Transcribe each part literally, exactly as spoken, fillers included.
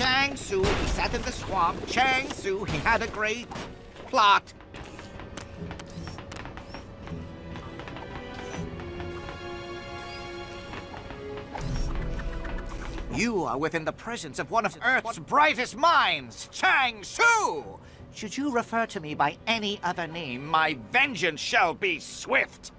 Chang Tzu, he sat in the swamp. Chang Tzu, he had a great plot. You are within the presence of one of Earth's brightest minds, Chang Tzu! Should you refer to me by any other name, my vengeance shall be swift!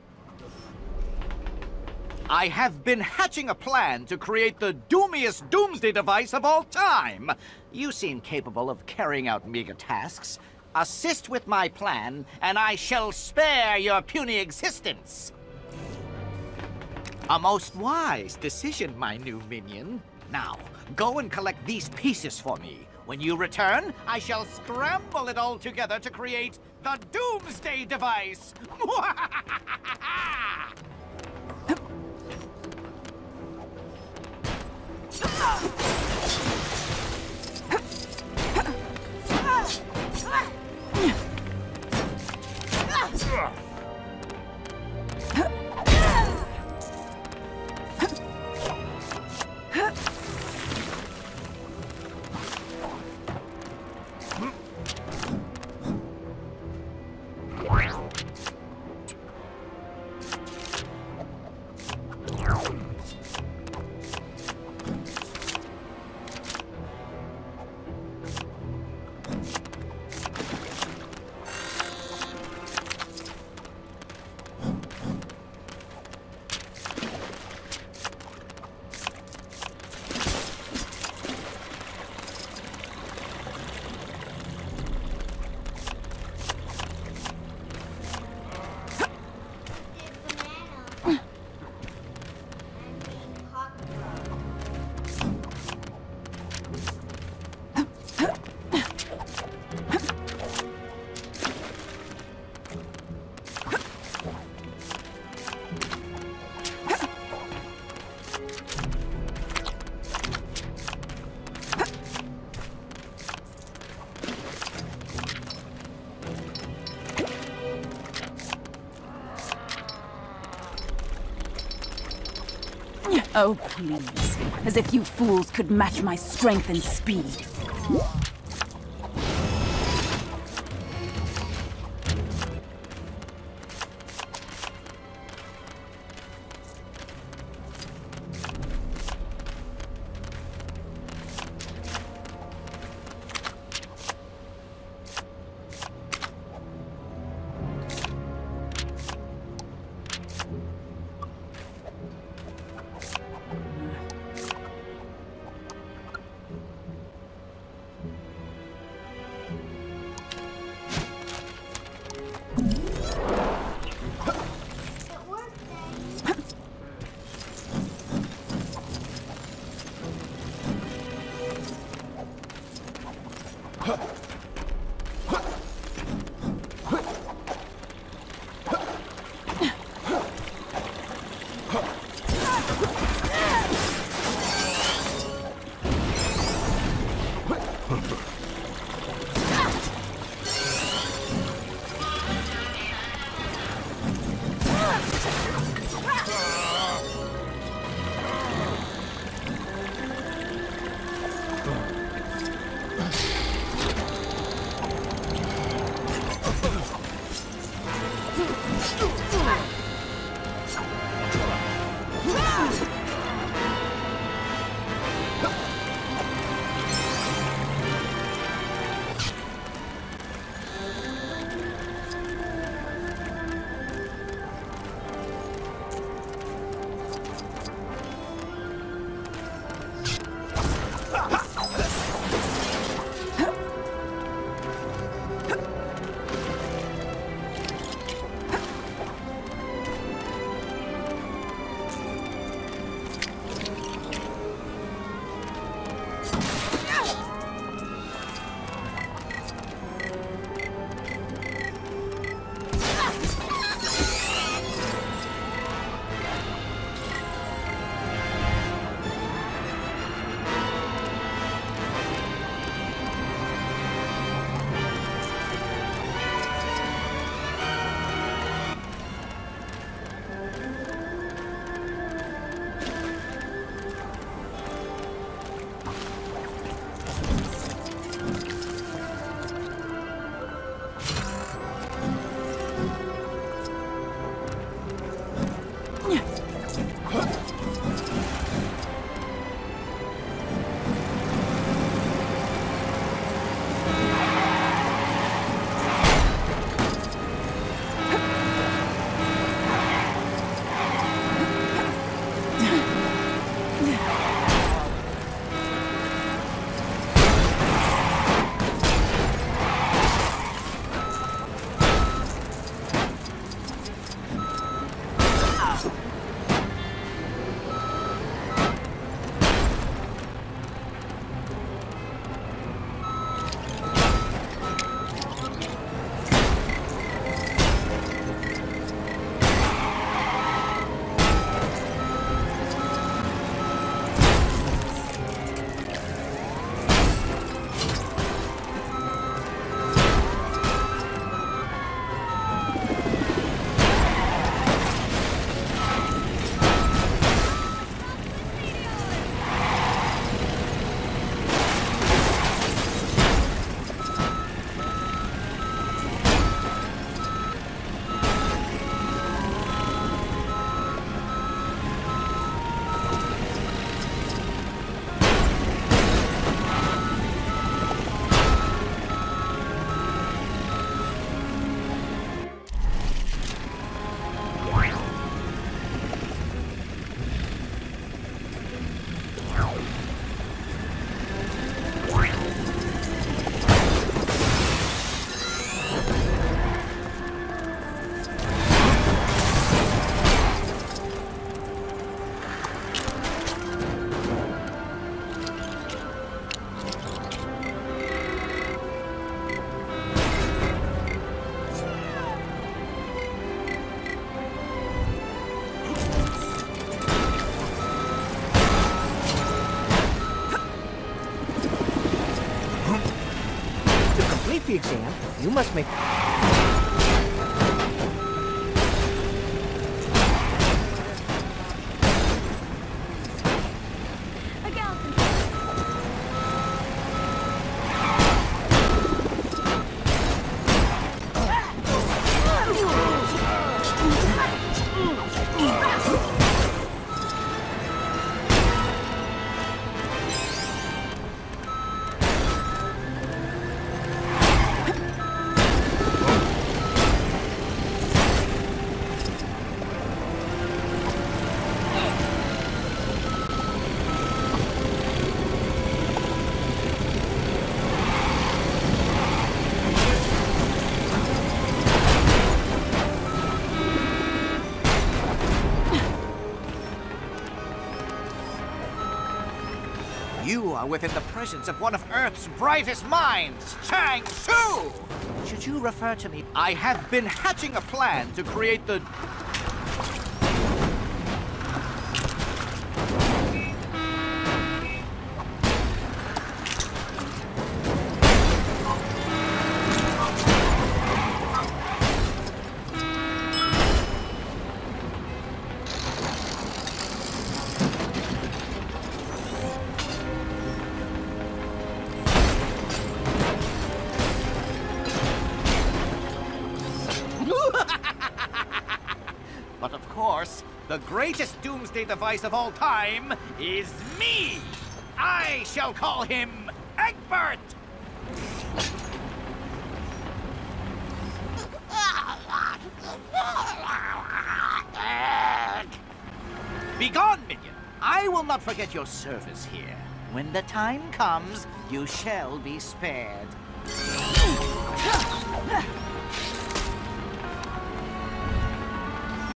I have been hatching a plan to create the doomiest doomsday device of all time! You seem capable of carrying out meager tasks. Assist with my plan, and I shall spare your puny existence! A most wise decision, my new minion. Now, go and collect these pieces for me. When you return, I shall scramble it all together to create the doomsday device! Oh, please. As if you fools could match my strength and speed. the exam, you must make... You are within the presence of one of Earth's brightest minds, Chang Tzu! Should you refer to me? I have been hatching a plan to create the... But of course, the greatest doomsday device of all time is me! I shall call him Egbert! Begone, minion! I will not forget your service here. When the time comes, you shall be spared.